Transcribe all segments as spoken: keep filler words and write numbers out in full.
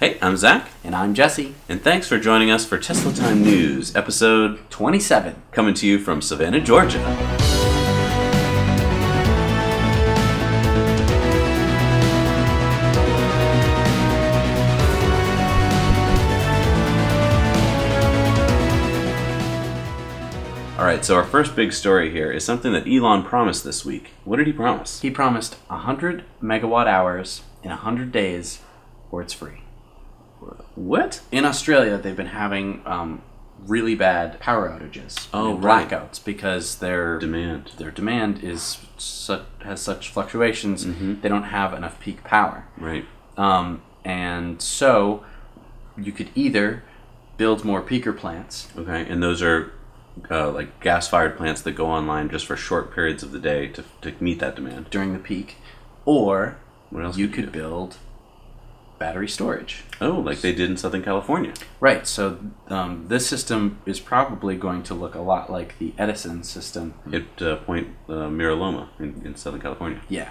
Hey, I'm Zach. And I'm Jesse. And thanks for joining us for Tesla Time News, episode twenty-seven, coming to you from Savannah, Georgia. Alright, so our first big story here is something that Elon promised this week. What did he promise? He promised one hundred megawatt hours in one hundred days, or it's free. What? In Australia, they've been having um, really bad power outages. Oh, and blackouts, right. Because their demand their demand is su has such fluctuations. Mm-hmm. They don't have enough peak power. Right. Um, and so you could either build more peaker plants. Okay, and those are... Uh, like gas-fired plants that go online just for short periods of the day to, to meet that demand during the peak, or what else you could, you could build battery storage. Oh, like they did in Southern California. Right. So um, this system is probably going to look a lot like the Edison system at uh, Point uh, Miraloma in, in Southern California. Yeah,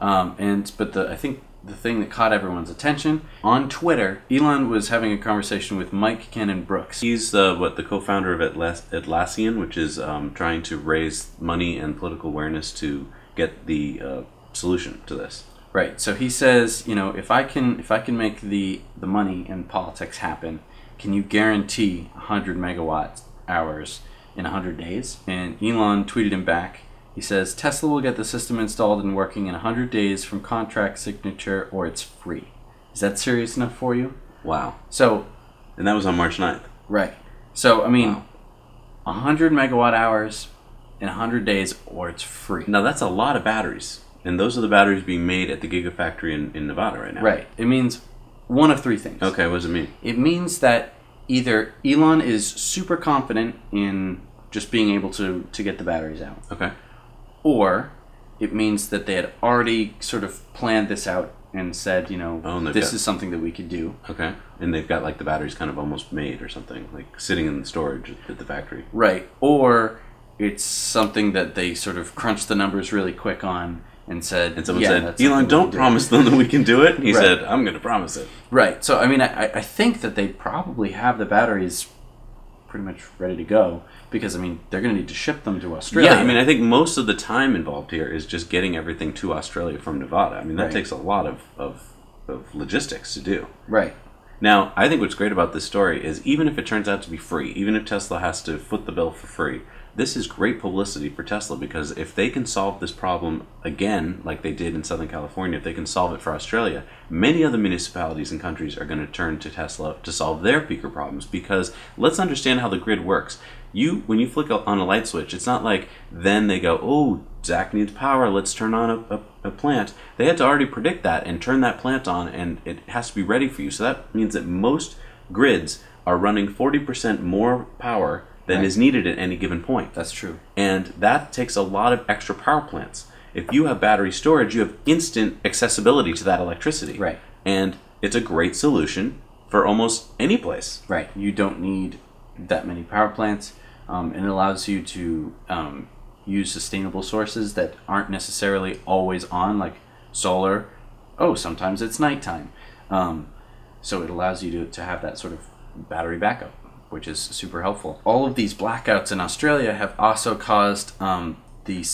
um, and but the I think the thing that caught everyone's attention on Twitter, Elon was having a conversation with Mike Cannon-Brookes. He's uh, what the co-founder of Atlas Atlassian, which is um, trying to raise money and political awareness to get the uh, solution to this. Right. So he says, you know, if I can, if I can make the the money and politics happen, can you guarantee one hundred megawatt hours in one hundred days? And Elon tweeted him back. He says, Tesla will get the system installed and working in one hundred days from contract signature, or it's free. Is that serious enough for you? Wow. So, and that was on March ninth. Right. So, I mean, wow. one hundred megawatt hours in one hundred days, or it's free. Now, that's a lot of batteries. And those are the batteries being made at the Gigafactory in, in Nevada right now. Right. It means one of three things. Okay, what does it mean? It means that either Elon is super confident in just being able to, to get the batteries out. Okay. Or it means that they had already sort of planned this out and said, you know, oh, this got, is something that we could do. Okay. And they've got, like, the batteries kind of almost made or something, like sitting in the storage at the factory. Right. Or it's something that they sort of crunched the numbers really quick on and said, and someone yeah, said, Elon, don't do promise them that we can do it. And he right. said, I'm going to promise it. Right. So, I mean, I, I think that they probably have the batteries pretty much ready to go, because I mean they're going to need to ship them to Australia. Yeah, I mean I think most of the time involved here is just getting everything to Australia from Nevada. I mean that right. takes a lot of, of of logistics to do. Right. Now I think what's great about this story is even if it turns out to be free, even if Tesla has to foot the bill for free, this is great publicity for Tesla, because if they can solve this problem again, like they did in Southern California, if they can solve it for Australia, many other municipalities and countries are going to turn to Tesla to solve their peaker problems, because let's understand how the grid works. You, when you flick on a light switch, it's not like then they go, oh, Zach needs power, let's turn on a, a, a plant. They had to already predict that and turn that plant on, and it has to be ready for you. So that means that most grids are running forty percent more power than right. is needed at any given point. That's true. And that takes a lot of extra power plants. If you have battery storage, you have instant accessibility to that electricity. Right. And it's a great solution for almost any place. Right. You don't need that many power plants. Um, and it allows you to um, use sustainable sources that aren't necessarily always on, like solar. Oh, sometimes it's nighttime. Um, so it allows you to, to have that sort of battery backup, which is super helpful. All of these blackouts in Australia have also caused um, the,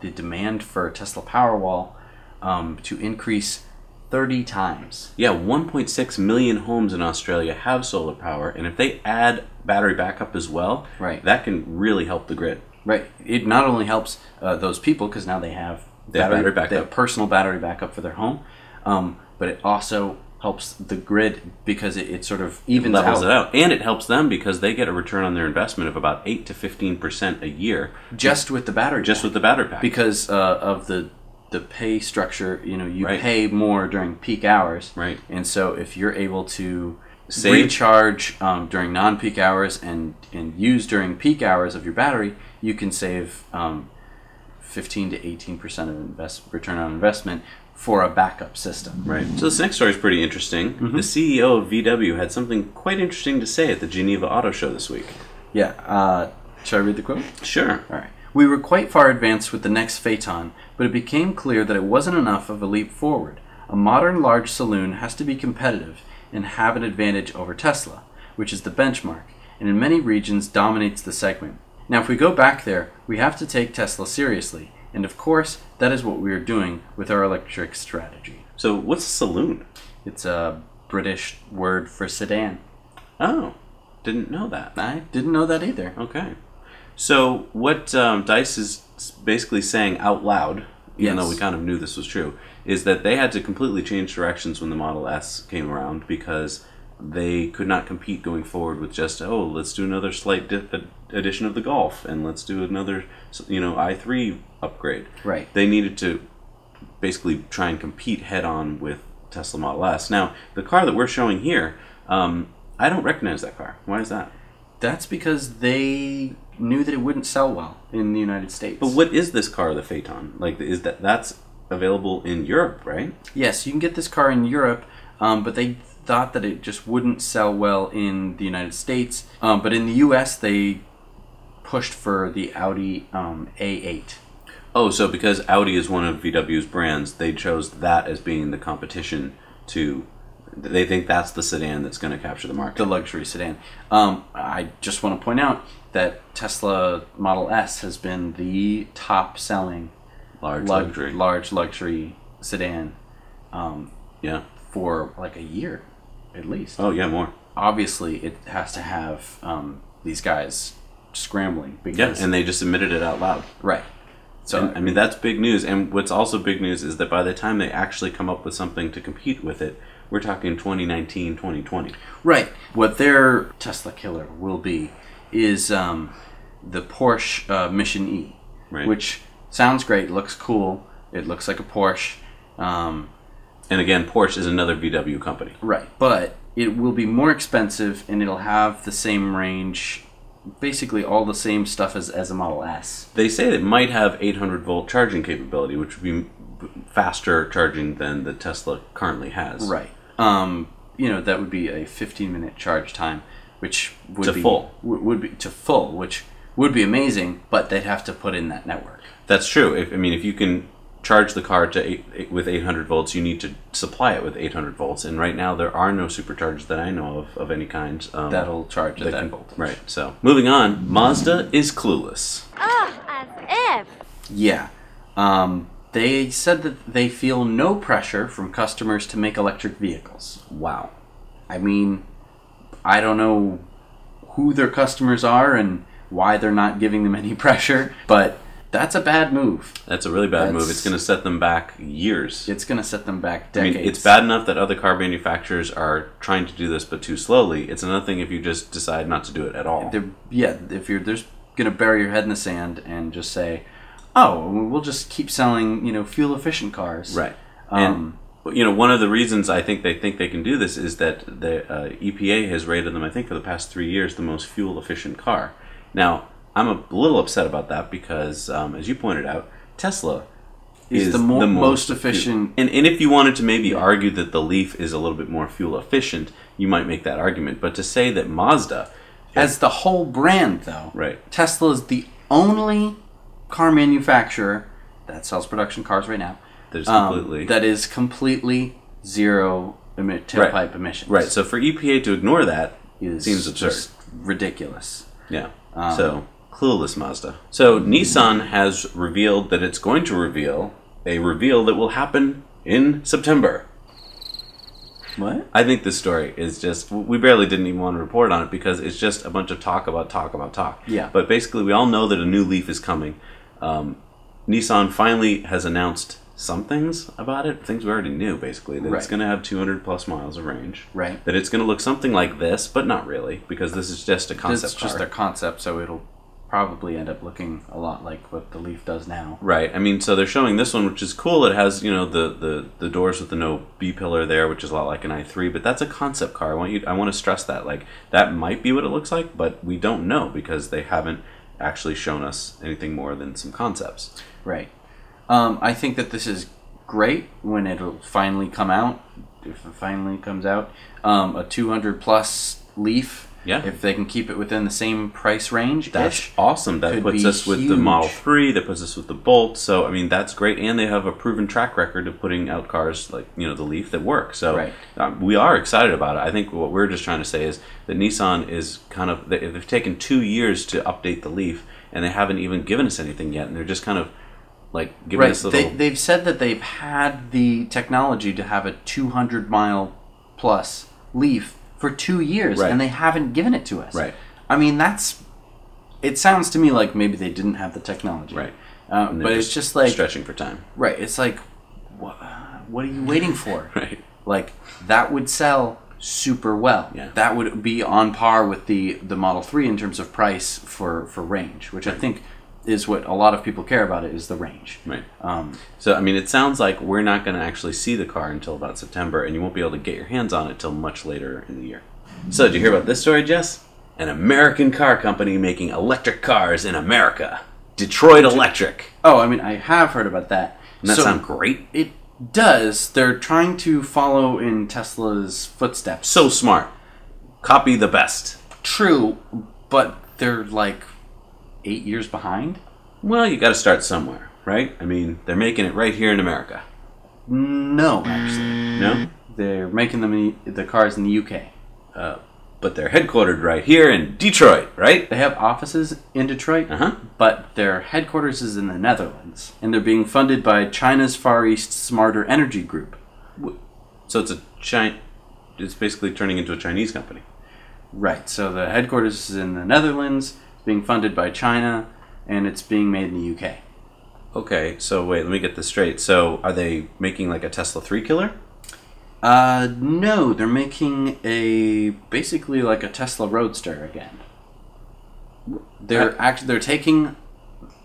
the demand for Tesla Powerwall um, to increase thirty times. Yeah, one point six million homes in Australia have solar power, and if they add battery backup as well, right. that can really help the grid. Right. It not only helps uh, those people, because now they have they battery, battery backup. They have personal battery backup for their home, um, but it also helps the grid, because it, it sort of evens it levels out. it out. And it helps them because they get a return on their investment of about eight to fifteen percent a year. Just with the battery Just pack. with the battery pack. Because uh, of the, the pay structure, you know, you right. pay more during peak hours. Right. And so if you're able to Save. recharge um, during non-peak hours and, and use during peak hours of your battery, you can save um, fifteen to eighteen percent of invest return on investment for a backup system. Right. So this next story is pretty interesting. Mm-hmm. The C E O of V W had something quite interesting to say at the Geneva Auto Show this week. Yeah. Uh, shall I read the quote? Sure. All right. We were quite far advanced with the next Phaeton, but it became clear that it wasn't enough of a leap forward. A modern large saloon has to be competitive, and have an advantage over Tesla, which is the benchmark, and in many regions dominates the segment. Now if we go back there, we have to take Tesla seriously, and of course that is what we are doing with our electric strategy. So what's a saloon? It's a British word for sedan. Oh, didn't know that. I didn't know that either. Okay. So what um, DICE is basically saying out loud, even yes. though we kind of knew this was true, is that they had to completely change directions when the Model S came around because they could not compete going forward with just, oh, let's do another slight dip addition of the Golf and let's do another, you know, i three upgrade. Right. They needed to basically try and compete head-on with Tesla Model S. Now, the car that we're showing here, um, I don't recognize that car. Why is that? That's because they knew that it wouldn't sell well in the United States. But what is this car, the Phaeton? Like, is that that's available in Europe, right? Yes, you can get this car in Europe, um, but they thought that it just wouldn't sell well in the United States. Um, but in the U S, they pushed for the Audi um, A eight. Oh, so because Audi is one of V W's brands, they chose that as being the competition to... They think that's the sedan that's going to capture the market. The luxury sedan. Um, I just want to point out that Tesla Model S has been the top-selling large lug luxury large luxury sedan. Um, yeah, for like a year, at least. Oh yeah, more. Obviously, it has to have um, these guys scrambling because yeah, and they just admitted it out loud. Right. So and, I mean that's big news. And what's also big news is that by the time they actually come up with something to compete with it, we're talking twenty nineteen, twenty twenty. Right. What their Tesla killer will be is um, the Porsche uh, Mission E, right. which sounds great, looks cool, it looks like a Porsche. Um, and again, Porsche is another V W company. Right. But it will be more expensive and it'll have the same range, basically all the same stuff as, as a Model S. They say it might have eight hundred volt charging capability, which would be faster charging than the Tesla currently has. Right. Um, you know, that would be a fifteen minute charge time, which would to be full. Would be to full, which would be amazing, but they'd have to put in that network. That's true. If, I mean, if you can charge the car to eight, eight, with eight hundred volts, you need to supply it with eight hundred volts, and right now there are no superchargers that I know of of any kind um, that'll charge that, that can, voltage. Right. So moving on, Mazda is clueless. Ah, as if. Yeah. Um, They said that they feel no pressure from customers to make electric vehicles. Wow. I mean, I don't know who their customers are and why they're not giving them any pressure, but that's a bad move. That's a really bad that's, move. It's going to set them back years. It's going to set them back decades. I mean, it's bad enough that other car manufacturers are trying to do this but too slowly. It's another thing if you just decide not to do it at all. They're, yeah, if you're just going to bury your head in the sand and just say... Oh, we'll just keep selling, you know, fuel-efficient cars. Right. Um, and, you know, one of the reasons I think they think they can do this is that the uh, E P A has rated them, I think, for the past three years, the most fuel-efficient car. Now, I'm a little upset about that because, um, as you pointed out, Tesla is, is the, mo the most, most efficient. And, and if you wanted to maybe argue that the Leaf is a little bit more fuel-efficient, you might make that argument. But to say that Mazda... As the whole brand, though, right. Tesla is the only... car manufacturer that sells production cars right now that is um, completely that is completely zero emit tailpipe right. emissions. Right. So for E P A to ignore that is seems absurd, just ridiculous. Yeah. Um, so clueless Mazda. So Nissan has revealed that it's going to reveal a reveal that will happen in September. What? I think this story is just, we barely didn't even want to report on it because it's just a bunch of talk about talk about talk. Yeah. But basically we all know that a new Leaf is coming. Um, Nissan finally has announced some things about it, things we already knew basically, that right. it's going to have two hundred plus miles of range. Right. That it's going to look something like this, but not really, because this is just a concept car. It's just their concept, so it'll probably end up looking a lot like what the Leaf does now. Right. I mean, so they're showing this one, which is cool. It has, you know, the, the, the doors with the no B-pillar there, which is a lot like an i three, but that's a concept car. I want you, I want to stress that. Like, that might be what it looks like, but we don't know because they haven't actually shown us anything more than some concepts. Right. Um, I think that this is great when it'll finally come out, if it finally comes out, um, a two hundred plus Leaf. Yeah. If they can keep it within the same price range, that's awesome. That puts us huge. with the Model three, that puts us with the Bolt. So, I mean, that's great. And they have a proven track record of putting out cars like, you know, the Leaf that work. So right. um, we are excited about it. I think what we're just trying to say is that Nissan is kind of, they've taken two years to update the Leaf, and they haven't even given us anything yet. And they're just kind of like giving right. us little... They, they've said that they've had the technology to have a two hundred mile plus Leaf for two years, right. and they haven't given it to us. Right. I mean, that's... It sounds to me like maybe they didn't have the technology. Right. Um, but just it's just like... stretching for time. Right. It's like, what, what are you waiting for? Right. Like, that would sell super well. Yeah. That would be on par with the, the Model three in terms of price for, for range, which right. I think is what a lot of people care about, it is the range. Right. Um, so, I mean, it sounds like we're not going to actually see the car until about September, and you won't be able to get your hands on it till much later in the year. So, did you hear about this story, Jess? An American car company making electric cars in America. Detroit Electric. Oh, I mean, I have heard about that. Doesn't that so sound great? It does. They're trying to follow in Tesla's footsteps. So smart. Copy the best. True, but they're like... eight years behind? Well, you got to start somewhere, right? I mean, they're making it right here in America. No, actually. No? They're making them in the cars in the U K. Uh, but they're headquartered right here in Detroit, right? They have offices in Detroit, uh-huh. but their headquarters is in the Netherlands. And they're being funded by China's Far East Smarter Energy Group. So it's a Chi- it's basically turning into a Chinese company. Right. So the headquarters is in the Netherlands, being funded by China, and it's being made in the U K. Okay, so wait, let me get this straight. So are they making like a Tesla three killer? Uh, no, they're making a, basically like a Tesla Roadster again. They're actually, they're taking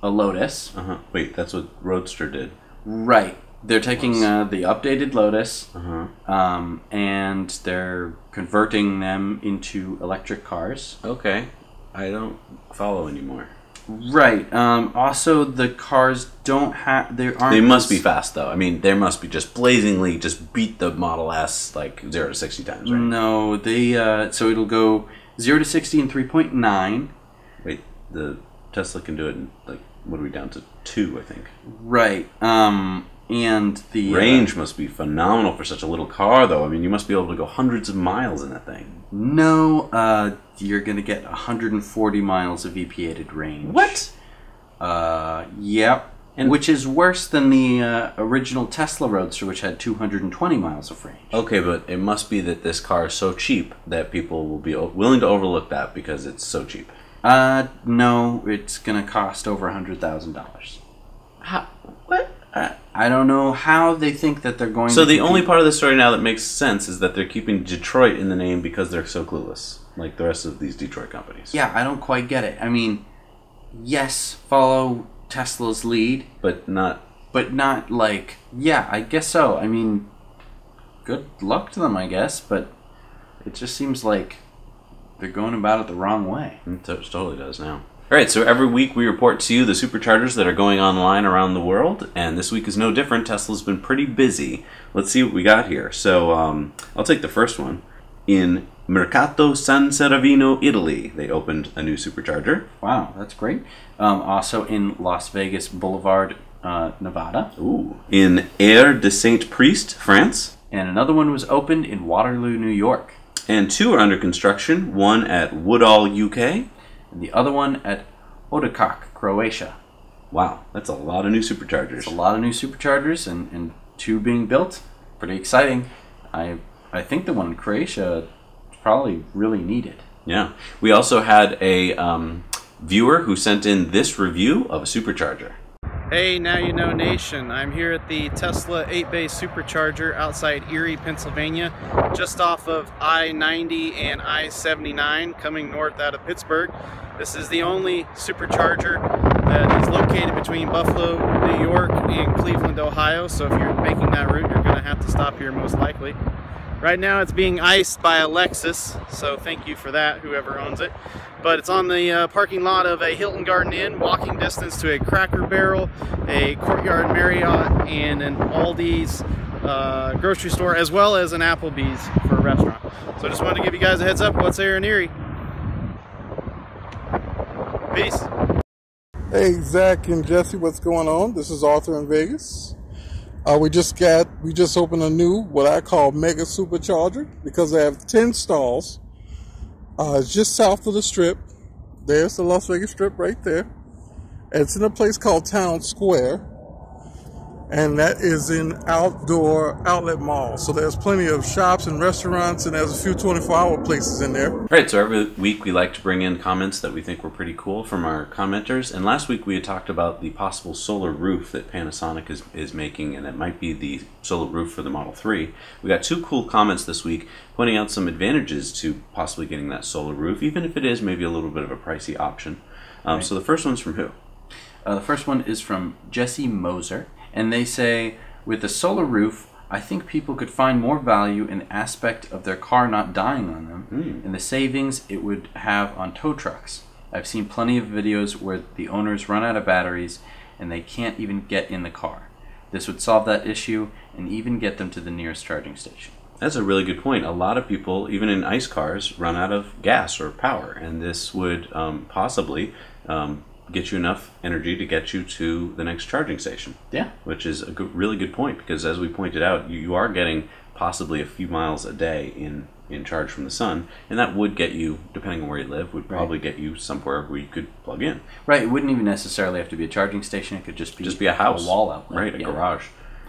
a Lotus. Uh-huh. Wait, that's what Roadster did. Right. They're taking uh, the updated Lotus, uh-huh. um, and they're converting them into electric cars. Okay. I don't follow anymore. Right. Um, also, the cars don't have... They aren't. They must be fast, though. I mean, they must be just blazingly just beat the Model S like zero to sixty times, right? No, they... Uh, so it'll go zero to sixty in three point nine. Wait, the Tesla can do it in, like, what are we down to? two, I think. Right. Um, and the... Range uh, must be phenomenal for such a little car, though. I mean, you must be able to go hundreds of miles in that thing. No, uh, you're going to get one hundred forty miles of E P A-ed range. What? Uh, yep. And which is worse than the uh, original Tesla Roadster, which had two hundred twenty miles of range. Okay, but it must be that this car is so cheap that people will be willing to overlook that because it's so cheap. Uh, no, it's going to cost over one hundred thousand dollars. How? What? Uh, I don't know how they think that they're going so to... So the only part of the story now that makes sense is that they're keeping Detroit in the name because they're so clueless, like the rest of these Detroit companies. Yeah, I don't quite get it. I mean, yes, follow Tesla's lead. But not... But not like... Yeah, I guess so. I mean, good luck to them, I guess, but it just seems like they're going about it the wrong way. It totally does now. All right, so every week we report to you the superchargers that are going online around the world, and this week is no different. Tesla's been pretty busy. Let's see what we got here. So um, I'll take the first one. In Mercato San Cervino, Italy, they opened a new supercharger. Wow, that's great. Um, also in Las Vegas Boulevard, uh, Nevada. Ooh. In Air de Saint-Priest, France. And another one was opened in Waterloo, New York. And two are under construction, one at Woodall, U K, and the other one at Odakak, Croatia. Wow, that's a lot of new superchargers. That's a lot of new superchargers, and, and two being built. Pretty exciting. I I think the one in Croatia is probably really needed. Yeah. We also had a um, viewer who sent in this review of a supercharger. Hey, Now You Know Nation. I'm here at the Tesla eight bay supercharger outside Erie, Pennsylvania, just off of I ninety and I seventy-nine coming north out of Pittsburgh. This is the only supercharger that is located between Buffalo, New York, and Cleveland, Ohio. So if you're making that route, you're going to have to stop here most likely. Right now it's being iced by Lexus, so thank you for that, whoever owns it. But it's on the uh, parking lot of a Hilton Garden Inn, walking distance to a Cracker Barrel, a Courtyard Marriott, and an Aldi's uh, grocery store, as well as an Applebee's for a restaurant. So I just wanted to give you guys a heads up what's there in Erie. Peace. Hey, Zach and Jesse, what's going on? This is Arthur in Vegas. Uh, we just got, we just opened a new, what I call mega supercharger, because they have ten stalls. Uh, it's just south of the Strip. There's the Las Vegas Strip right there. It's in a place called Town Square, and that is an outdoor outlet mall. So there's plenty of shops and restaurants, and there's a few twenty-four hour places in there. All right, so every week we like to bring in comments that we think were pretty cool from our commenters. And last week we had talked about the possible solar roof that Panasonic is, is making, and it might be the solar roof for the Model three. We got two cool comments this week pointing out some advantages to possibly getting that solar roof, even if it is maybe a little bit of a pricey option. Um, right. So the first one's from who? Uh, the first one is from Jesse Moser. And they say, with a solar roof, I think people could find more value in the aspect of their car not dying on them mm. and the savings it would have on tow trucks. I've seen plenty of videos where the owners run out of batteries and they can't even get in the car. This would solve that issue and even get them to the nearest charging station. That's a really good point. A lot of people, even in ICE cars, run out of gas or power, and this would um, possibly um, get you enough energy to get you to the next charging station. Yeah. Which is a good, really good point, because as we pointed out, you, you are getting possibly a few miles a day in, in charge from the sun, and that would get you, depending on where you live, would probably right. get you somewhere where you could plug in. Right. It wouldn't even necessarily have to be a charging station. It could just be, just be a house. A wall outlet. Right. A yeah. garage.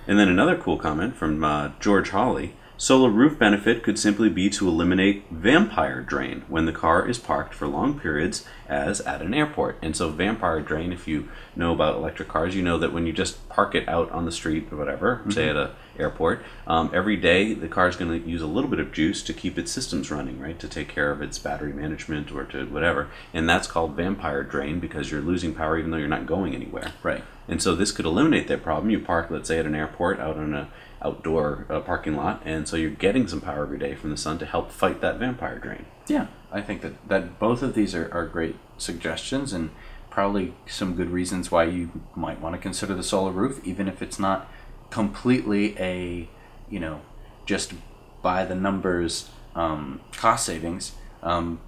And then another cool comment from uh, George Hawley. Solar roof benefit could simply be to eliminate vampire drain when the car is parked for long periods, as at an airport. And so vampire drain, if you know about electric cars, you know that when you just park it out on the street or whatever, mm-hmm. say at a airport, um, every day the car is going to use a little bit of juice to keep its systems running, right, to take care of its battery management or to whatever. And that's called vampire drain, because you're losing power even though you're not going anywhere. Right. And so this could eliminate that problem. You park, let's say, at an airport out on a outdoor uh, parking lot, and so you're getting some power every day from the sun to help fight that vampire drain. Yeah, I think that, that both of these are, are great suggestions, and probably some good reasons why you might want to consider the solar roof, even if it's not completely a, you know, just by the numbers um, cost savings. Um,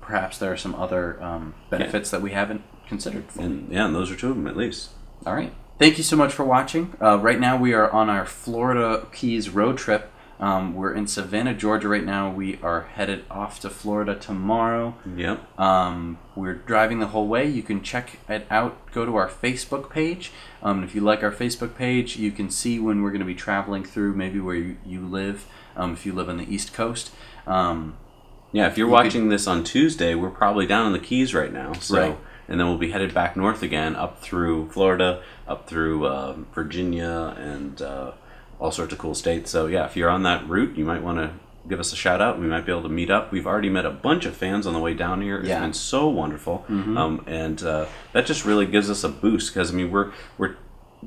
perhaps there are some other um, benefits yeah. that we haven't considered. And, yeah, and those are two of them at least. All right. Thank you so much for watching. Uh, right now we are on our Florida Keys road trip. Um, we're in Savannah, Georgia right now. We are headed off to Florida tomorrow. Yep. Um, we're driving the whole way. You can check it out. Go to our Facebook page. Um, if you like our Facebook page, you can see when we're going to be traveling through, maybe where you, you live, um, if you live on the East Coast. Um, yeah, if you're you watching could, this on Tuesday, we're probably down in the Keys right now. So. Right. And then we'll be headed back north again, up through Florida, up through uh, Virginia, and uh, all sorts of cool states. So yeah, if you're on that route, you might want to give us a shout out. We might be able to meet up. We've already met a bunch of fans on the way down here. It's yeah. been so wonderful. Mm-hmm. um, and uh, that just really gives us a boost, because I mean we're we're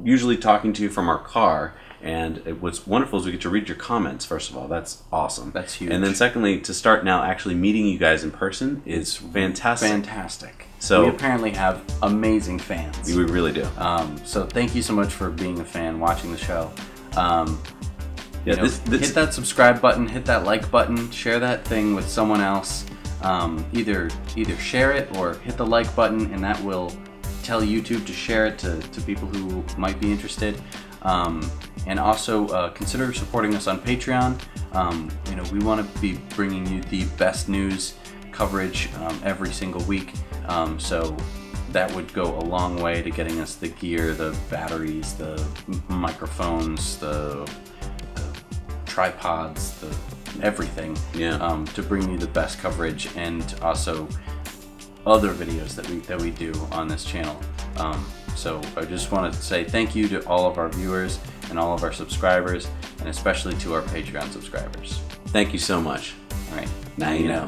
usually talking to you from our car. And it, what's wonderful is we get to read your comments, first of all. That's awesome. That's huge. And then secondly, to start now actually meeting you guys in person is fantastic. Fantastic. So we apparently have amazing fans. We really do. Um, so thank you so much for being a fan, watching the show. Um, yeah, you know, this, this, hit that subscribe button, hit that like button, share that thing with someone else. Um, either, either share it or hit the like button, and that will tell YouTube to share it to, to people who might be interested. Um, and also uh, consider supporting us on Patreon. Um, you know, we want to be bringing you the best news coverage um, every single week, um, so that would go a long way to getting us the gear, the batteries, the microphones, the, the tripods, the everything yeah. um, to bring you the best coverage, and also other videos that we, that we do on this channel. Um, So I just want to say thank you to all of our viewers and all of our subscribers, and especially to our Patreon subscribers. Thank you so much. All right. Now you know.